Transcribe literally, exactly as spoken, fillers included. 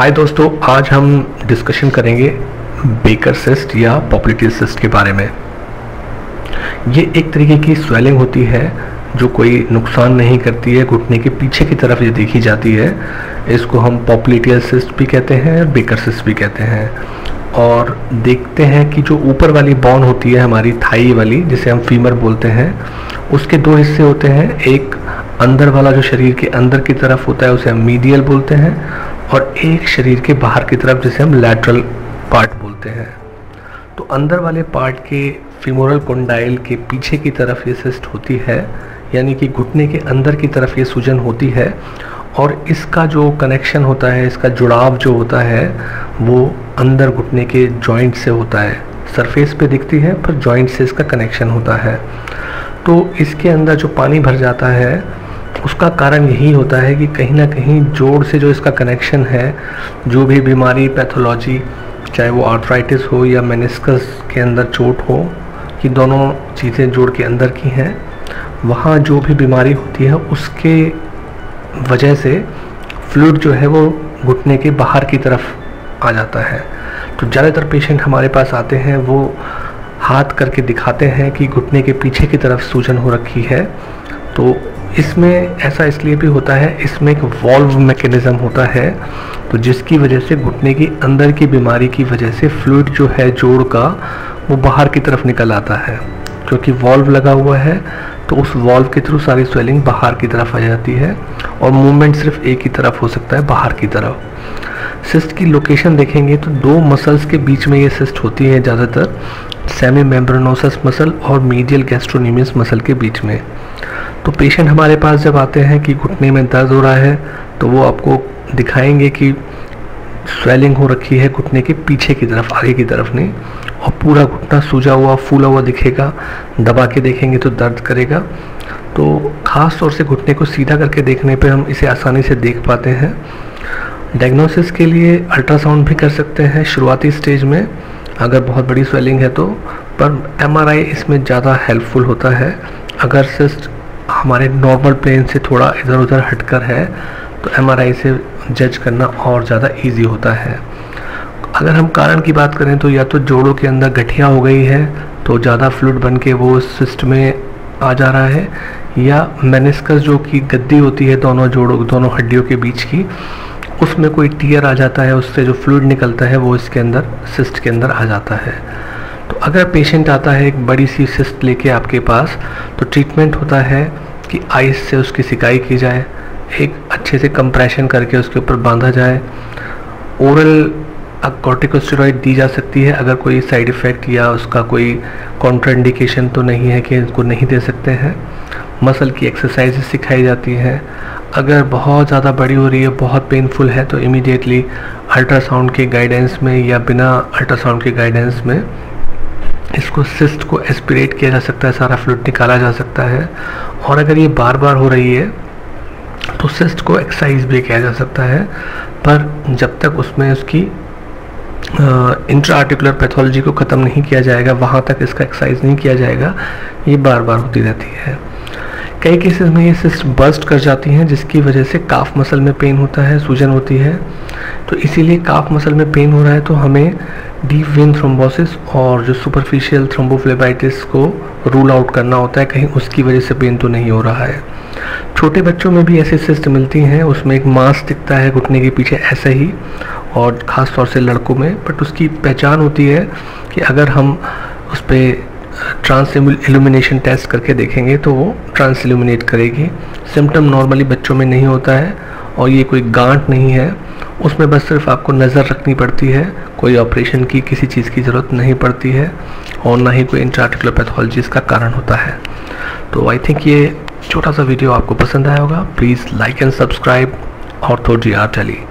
हाय दोस्तों, आज हम डिस्कशन करेंगे बेकर सिस्ट या पॉपुलेटियल सिस्ट के बारे में। ये एक तरीके की स्वेलिंग होती है जो कोई नुकसान नहीं करती है, घुटने के पीछे की तरफ ये देखी जाती है। इसको हम पॉपुलेटियल सिस्ट भी कहते हैं और बेकर सिस्ट भी कहते हैं। और देखते हैं कि जो ऊपर वाली बोन होती है हमारी थाई वाली, जिसे हम फीमर बोलते हैं, उसके दो हिस्से होते हैं। एक अंदर वाला जो शरीर के अंदर की तरफ होता है उसे हम मीडियल बोलते हैं, और एक शरीर के बाहर की तरफ जिसे हम लैटरल पार्ट बोलते हैं। तो अंदर वाले पार्ट के फीमोरल कॉन्डाइल के पीछे की तरफ ये सिस्ट होती है, यानी कि घुटने के अंदर की तरफ ये सूजन होती है। और इसका जो कनेक्शन होता है, इसका जुड़ाव जो होता है, वो अंदर घुटने के जॉइंट से होता है। सरफेस पे दिखती है पर जॉइंट से इसका कनेक्शन होता है। तो इसके अंदर जो पानी भर जाता है उसका कारण यही होता है कि कहीं ना कहीं जोड़ से जो इसका कनेक्शन है, जो भी बीमारी पैथोलॉजी, चाहे वो आर्थराइटिस हो या मेनिस्कस के अंदर चोट हो, कि दोनों चीज़ें जोड़ के अंदर की हैं, वहाँ जो भी बीमारी होती है उसके वजह से फ्लूइड जो है वो घुटने के बाहर की तरफ आ जाता है। तो ज़्यादातर पेशेंट हमारे पास आते हैं, वो हाथ करके दिखाते हैं कि घुटने के पीछे की तरफ सूजन हो रखी है। तो इसमें ऐसा इसलिए भी होता है, इसमें एक वॉल्व मैकेनिज़्म होता है, तो जिसकी वजह से घुटने की अंदर की बीमारी की वजह से फ्लूइड जो है जोड़ का वो बाहर की तरफ निकल आता है, क्योंकि वॉल्व लगा हुआ है। तो उस वॉल्व के थ्रू सारी स्वेलिंग बाहर की तरफ आ जाती है, और मूवमेंट सिर्फ एक ही तरफ हो सकता है, बाहर की तरफ। सिस्ट की लोकेशन देखेंगे तो दो मसल्स के बीच में ये सिस्ट होती है ज़्यादातर, सेमीमेम्ब्रानोसस मसल और मीडियल गैस्ट्रोनेमियस मसल के बीच में। तो पेशेंट हमारे पास जब आते हैं कि घुटने में दर्द हो रहा है, तो वो आपको दिखाएंगे कि स्वेलिंग हो रखी है घुटने के पीछे की तरफ, आगे की तरफ नहीं, और पूरा घुटना सूजा हुआ फूला हुआ दिखेगा। दबा के देखेंगे तो दर्द करेगा। तो ख़ास तौर से घुटने को सीधा करके देखने पे हम इसे आसानी से देख पाते हैं। डायग्नोसिस के लिए अल्ट्रासाउंड भी कर सकते हैं शुरुआती स्टेज में, अगर बहुत बड़ी स्वेलिंग है तो, पर एम आर आई इसमें ज़्यादा हेल्पफुल होता है। अगर सिस्ट हमारे नॉर्मल प्लेन से थोड़ा इधर उधर हटकर है तो एम आर आई से जज करना और ज़्यादा इजी होता है। अगर हम कारण की बात करें तो या तो जोड़ों के अंदर गठिया हो गई है, तो ज़्यादा फ्लूइड बन के वो सिस्ट में आ जा रहा है, या मेनिस्कस जो कि गद्दी होती है दोनों जोड़ों दोनों हड्डियों के बीच की, उसमें कोई टियर आ जाता है, उससे जो फ्लूइड निकलता है वो इसके अंदर सिस्ट के अंदर आ जाता है। तो अगर पेशेंट आता है एक बड़ी सी सिस्ट लेके आपके पास, तो ट्रीटमेंट होता है कि आइस से उसकी सिकाई की जाए, एक अच्छे से कंप्रेशन करके उसके ऊपर बांधा जाए, ओरल कॉर्टिकोस्टेरॉइड दी जा सकती है अगर कोई साइड इफ़ेक्ट या उसका कोई कॉन्ट्राइंडेशन तो नहीं है कि इसको नहीं दे सकते हैं। मसल की एक्सरसाइजेस सिखाई जाती हैं। अगर बहुत ज़्यादा बड़ी हो रही है, बहुत पेनफुल है, तो इमीडिएटली अल्ट्रासाउंड के गाइडेंस में या बिना अल्ट्रासाउंड के गाइडेंस में इसको सिस्ट को एस्पिरेट किया जा सकता है, सारा फ्लूइड निकाला जा सकता है। और अगर ये बार बार हो रही है तो सिस्ट को एक्साइज भी किया जा सकता है, पर जब तक उसमें उसकी इंट्रा-आर्टिकुलर पैथोलॉजी को ख़त्म नहीं किया जाएगा, वहाँ तक इसका एक्साइज नहीं किया जाएगा। ये बार बार होती रहती है। कई केसेस में ये सिस्ट बर्स्ट कर जाती हैं, जिसकी वजह से काफ मसल में पेन होता है, सूजन होती है। तो इसीलिए काफ मसल में पेन हो रहा है तो हमें डीप वेन थ्रोम्बोसिस और जो सुपरफिशियल थ्रोम्बोफ्लेबाइटिस को रूल आउट करना होता है, कहीं उसकी वजह से पेन तो नहीं हो रहा है। छोटे बच्चों में भी ऐसे सिस्ट मिलती हैं, उसमें एक मांस दिखता है घुटने के पीछे ऐसे ही, और ख़ास तौर से लड़कों में। बट उसकी पहचान होती है कि अगर हम उस पर ट्रांसिल्यूमिनेशन टेस्ट करके देखेंगे तो वो ट्रांसिल्यूमिनेट करेगी। सिम्टम नॉर्मली बच्चों में नहीं होता है, और ये कोई गांठ नहीं है, उसमें बस सिर्फ आपको नज़र रखनी पड़ती है, कोई ऑपरेशन की किसी चीज़ की ज़रूरत नहीं पड़ती है, और ना ही कोई इंट्रा-आर्टिकुलर पैथोलॉजी इसका कारण होता है। तो आई थिंक ये छोटा सा वीडियो आपको पसंद आया होगा। Please like and subscribe ortho Jihad Ali.